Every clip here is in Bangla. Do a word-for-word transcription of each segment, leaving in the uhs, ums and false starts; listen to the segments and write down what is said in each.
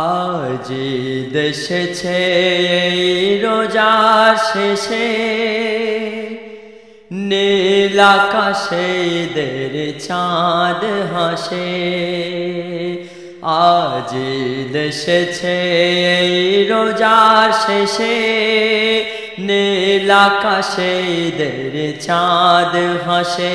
আজ দেশেছে রোজা শেষে, নীল আকাশে দের চাঁদ হাসে। আজ দেশেছে রোজা শেষে, নীল আকাশে দের চাঁদ হাসে।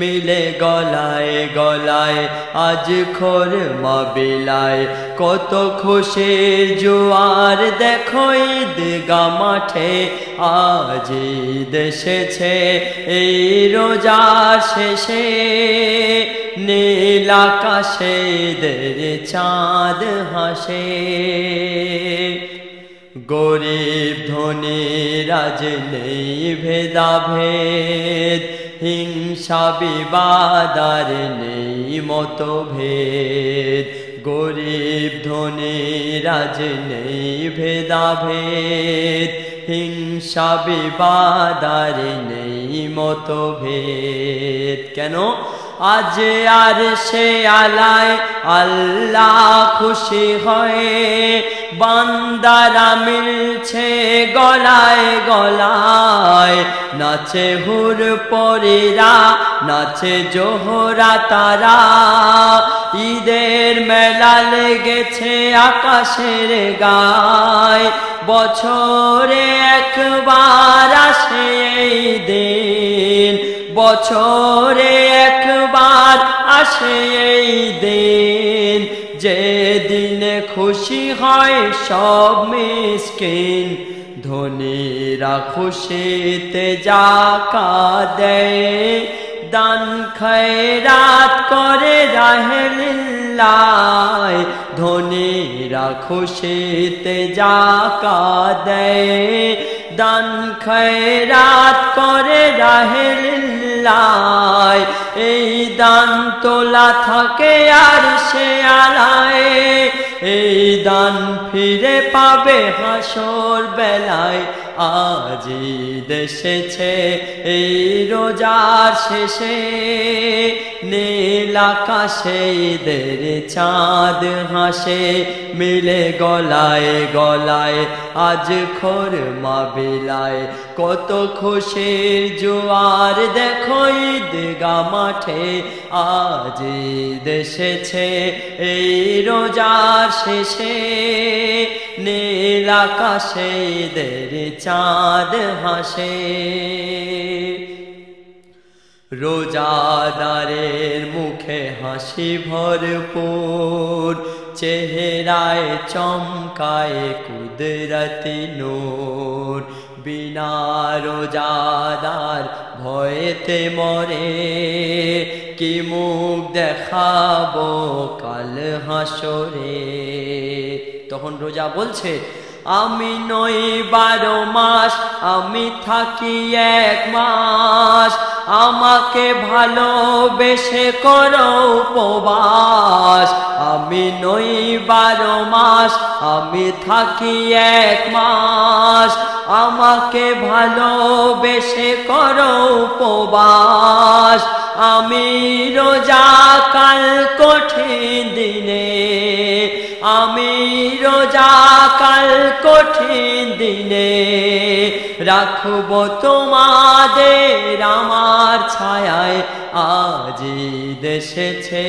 মিলে গলায় গলায় আজ খোরমা বিলায়, কত খুশির জোয়ার দেখো ঈদ গা মাঠে। আজ ঈদ এসেছে এই রোজা শেষে, নীল আকাশে দের চাঁদ হাসে। গরিব ধনীর আজ নেই ভেদাভেদ, হিংসা বিবাদার নেই মতভেদ। গরিব ধনীর আজ নেই ভেদাভেদ, হিংসা বিবাদার নেই মতভেদ। কেন আজ আর সে আলায় আল্লাহ খুশি হয়ে, বান্দারা মিলছে গলায় গলায়। নাচে হুর পরেরা, নাচে জোহরা তারা, ঈদের মেলা লেগেছে আকাশের গায়। বছরে একবার আসে এই দিন, বছরে একবার আসে এই দিন, যে দিনে খুশি হয় সব মিসকিন। ধনীরা খুশিতে যাকাত দেয়, দান খয়রাত করে রাহেলিল্লাহ। ধনীরা খুশিতে যাকাত দেয়, দান খয়রাত করে রাহেলিল্লাহ। এই দান তোলা থাকে আর সে আলায়, এই দান ফিরে পাবে হাসর বেলায়। আজ ঈদ এসেছে এই রোজার শেষে, নীল আকাশে দের চাঁদ হাসে। মিলে গলায় গলায় আজ খোরমা বিলায়, কত খুশির জোয়ার দেখো ঈদ গা মাঠে। আজ ঈদ এসেছে এই রোজার শেষে, নীল আকাশে দের চাঁদ হাসে। রোজাদারের মুখে হাসি ভরপুর, চেহারায় চমকায় কুদরতি নূর। বিনা রোজাদার ভয়েতে মরে, কি মুখ দেখাবো কাল হাসরে। তখন রোজা বলছে, আমি নই বারো মাস, আমি থাকি এক মাস। আমাকে ভালোবেসে করো উপবাস। আমি নই বারো মাস, আমি থাকি এক মাস। আমাকে ভালোবেসে করো উপবাস। আমি রোজা কাল কঠিন দিনে, আমি রোজা কাল কঠিন দিনে। রাখব তোমাদের আমার ছায়ায়। আজ ঈদ এসেছে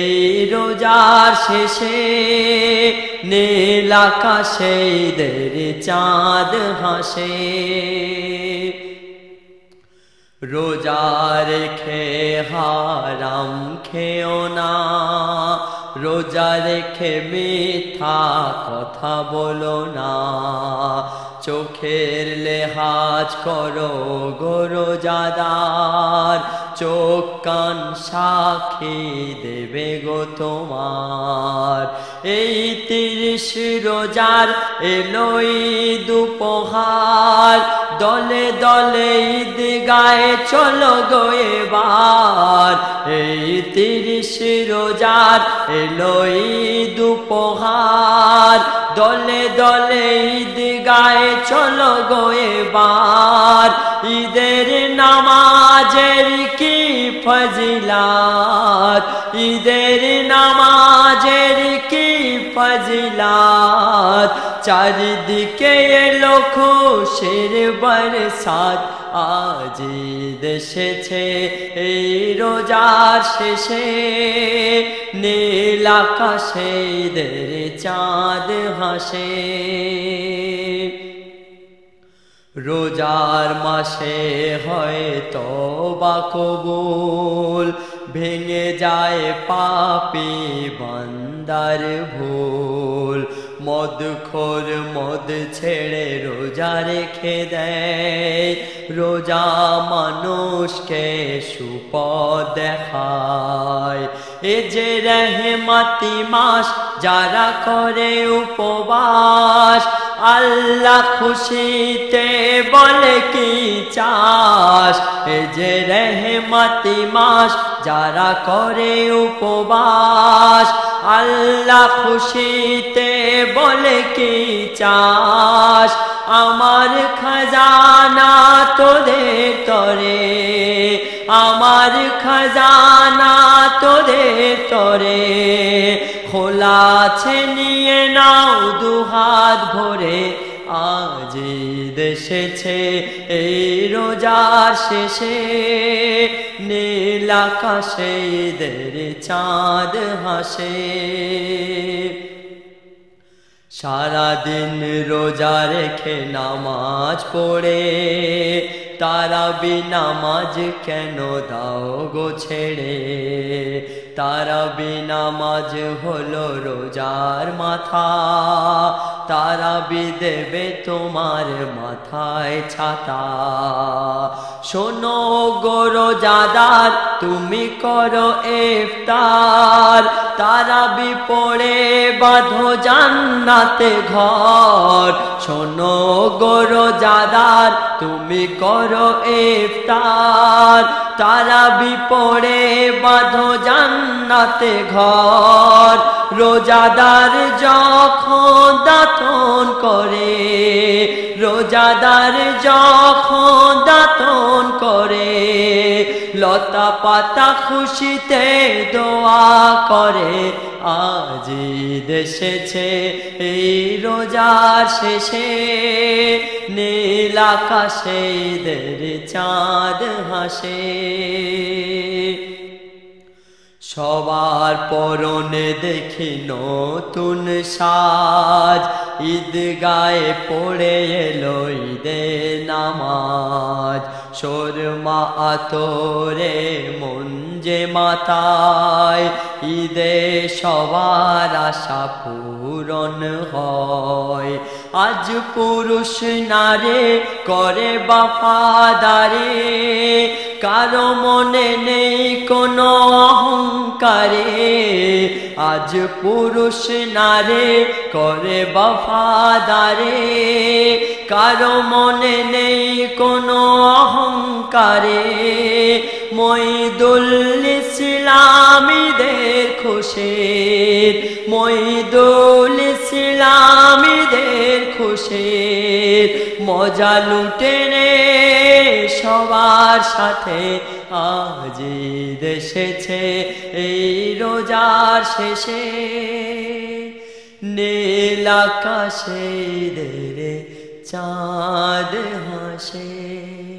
এই রোজার শেষে, নীল আকাশে দের চাঁদ হাসে। রোজা রেখে হারাম খেও না, রোজা রেখে মিথ্যা কথা বলো না। চোখের লেহাজ করো গো রোজাদার, চোখ কান সাক্ষী দেবে গো তোমার। এই তিরিশ রোজার এলো ঈদ উপহার, দলে দলে ঈদ গায়ে চলো গো এবার। এই তিরিশ রোজার এলো ঈদ উপহার, দলে দলে ঈদ গায়ে চলো গো এবার। ঈদের নামাজের কি ফজিলাত, ঈদের নামাজের কি ফজিলাত। মজলাত, চারিদিকে এলো খুশির বরসাত। আজ ঈদ এসেছে এই রোজার শেষে, নীল আকাশে ঈদের চাঁদ হাসে। রোজার মাসে হয় তওবা কবুল, ভেঙে যায় পাপী বান্দার ভুল। মদখোর মদ ছেড়ে রোজা রেখে দেয়, রোজা মানুষকে সুপথ দেখায়। এ যে রহমতি মাস, যারা করে উপবাস, আল্লাহ খুশিতে বলে কি চাস। এ যে রহমতি মাস, যারা করে উপবাস, আল্লাহ খুশিতে বলে কি চাস। আমার খাজানা তোদের তরে, আমার খাজানা তোদের তরে, খোলা আছে নিয়ে নাও দুহাত ভরে। আজ ঈদ এসেছে এই রোজার শেষে, নীল আকাশে ঈদের চাঁদ হাসে। সারাদিন রোজা রেখে নামাজ পড়ে, তারাবি নামাজ কেন দাও গো ছেড়ে। তারাবি নামাজ হলো রোজার মাথা, তারাবি দেবে তোমার মাথায় ছাতা। শোনো গো রোজাদার, তুমি করো ইফতার, তারাবি পড়ে বাঁধো জান্নাতে ঘর। শোনো গো রোজাদার, তুমি করো ইফতার, তারাবি পড়ে বাঁধো জান্নাতে ঘর। রোজাদার যখন দাতন করে, রোজাদার যখন দাতন করে, লতা পাতা খুশিতে দোয়া করে। আজ ঈদ এসেছে এই রোজার শেষে, নীল আকাশে ঈদের চাঁদ হাসে। সবার পরনে দেখি নতুন সাজ, ঈদ গায়ে পড়ে এলো ঈদের নামাজ। শোরমা আতরে মন যে মাতায়, ঈদে সবার আশা পূরণ হয়। আজ পুরুষ নারে করে বাফাদারে, কারো মনে নেই কোনো অহংকারে। আজ পুরুষ নারে করে বফাদারে, কারো মনে নেই কোনো অহংকারে। মঈদুল ইসলামীদের খুশির, মঈদুল ইসলামীদের খুশির, মজা লুটে রে সবার সাথে। আজ ঈদ এসেছে এই রোজার শেষে, নীল আকাশে ঈদের চাঁদ হাসে।